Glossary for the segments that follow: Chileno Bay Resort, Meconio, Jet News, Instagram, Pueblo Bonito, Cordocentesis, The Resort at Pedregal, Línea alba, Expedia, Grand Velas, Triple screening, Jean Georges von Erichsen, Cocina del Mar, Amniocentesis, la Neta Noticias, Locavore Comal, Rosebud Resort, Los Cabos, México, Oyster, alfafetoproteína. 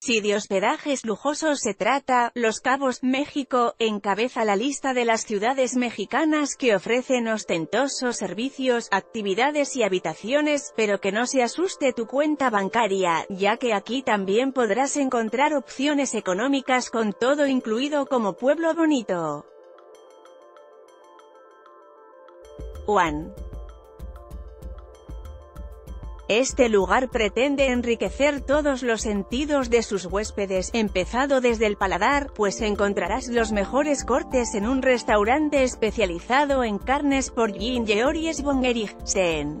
Si de hospedajes lujosos se trata, Los Cabos, México, encabeza la lista de las ciudades mexicanas que ofrecen ostentosos servicios, actividades y habitaciones, pero que no se asuste tu cuenta bancaria, ya que aquí también podrás encontrar opciones económicas con todo incluido como Pueblo Bonito, Juan. Este lugar pretende enriquecer todos los sentidos de sus huéspedes, empezado desde el paladar, pues encontrarás los mejores cortes en un restaurante especializado en carnes por Jean Georges von Erichsen.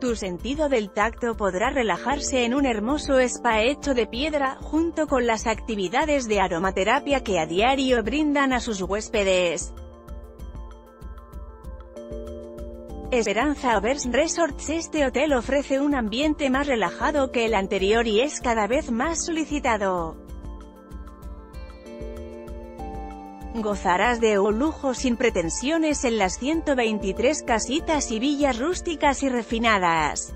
Tu sentido del tacto podrá relajarse en un hermoso spa hecho de piedra, junto con las actividades de aromaterapia que a diario brindan a sus huéspedes. Esperanza Resorts. Este hotel ofrece un ambiente más relajado que el anterior y es cada vez más solicitado. Gozarás de un lujo sin pretensiones en las 123 casitas y villas rústicas y refinadas.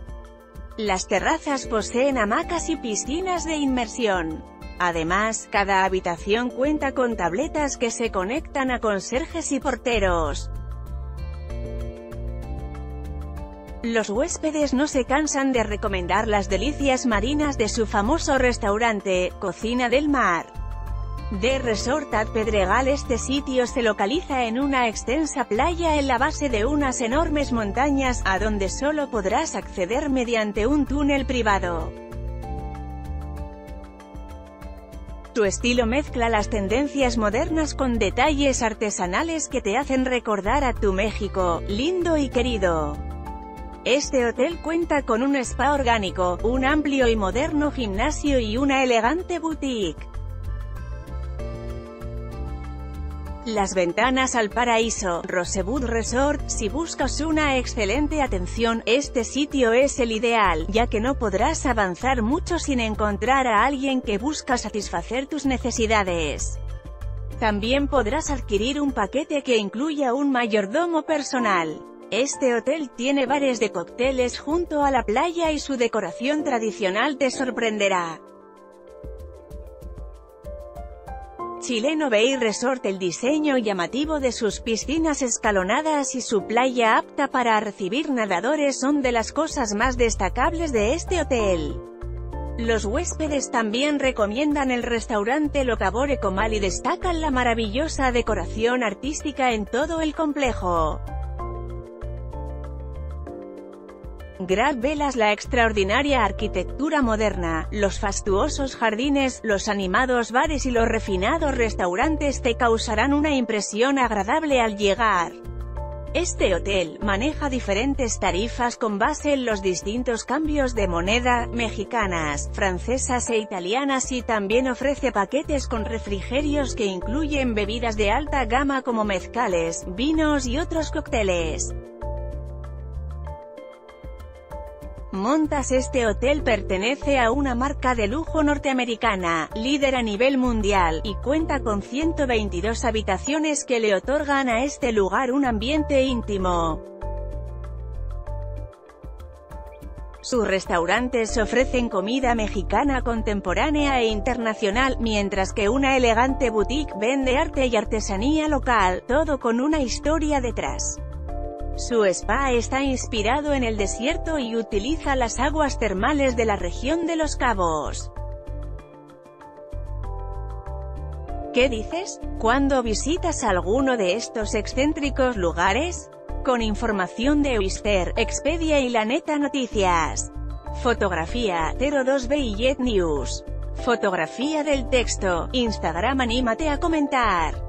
Las terrazas poseen hamacas y piscinas de inmersión. Además, cada habitación cuenta con tabletas que se conectan a conserjes y porteros. Los huéspedes no se cansan de recomendar las delicias marinas de su famoso restaurante, Cocina del Mar. The Resort at Pedregal. Este sitio se localiza en una extensa playa en la base de unas enormes montañas, a donde solo podrás acceder mediante un túnel privado. Su estilo mezcla las tendencias modernas con detalles artesanales que te hacen recordar a tu México, lindo y querido. Este hotel cuenta con un spa orgánico, un amplio y moderno gimnasio y una elegante boutique. Las ventanas al paraíso, Rosebud Resort. Si buscas una excelente atención, este sitio es el ideal, ya que no podrás avanzar mucho sin encontrar a alguien que busca satisfacer tus necesidades. También podrás adquirir un paquete que incluya un mayordomo personal. Este hotel tiene bares de cócteles junto a la playa y su decoración tradicional te sorprenderá. Chileno Bay Resort. El diseño llamativo de sus piscinas escalonadas y su playa apta para recibir nadadores son de las cosas más destacables de este hotel. Los huéspedes también recomiendan el restaurante Locavore Comal y destacan la maravillosa decoración artística en todo el complejo. Grand Velas. La extraordinaria arquitectura moderna, los fastuosos jardines, los animados bares y los refinados restaurantes te causarán una impresión agradable al llegar. Este hotel maneja diferentes tarifas con base en los distintos cambios de moneda, mexicanas, francesas e italianas, y también ofrece paquetes con refrigerios que incluyen bebidas de alta gama como mezcales, vinos y otros cócteles. Montas. Este hotel pertenece a una marca de lujo norteamericana, líder a nivel mundial, y cuenta con 122 habitaciones que le otorgan a este lugar un ambiente íntimo. Sus restaurantes ofrecen comida mexicana contemporánea e internacional, mientras que una elegante boutique vende arte y artesanía local, todo con una historia detrás. Su spa está inspirado en el desierto y utiliza las aguas termales de la región de Los Cabos. ¿Qué dices? ¿Cuándo visitas alguno de estos excéntricos lugares? Con información de Oyster, Expedia y La Neta Noticias. Fotografía, 02B y Jet News. Fotografía del texto, Instagram. Anímate a comentar.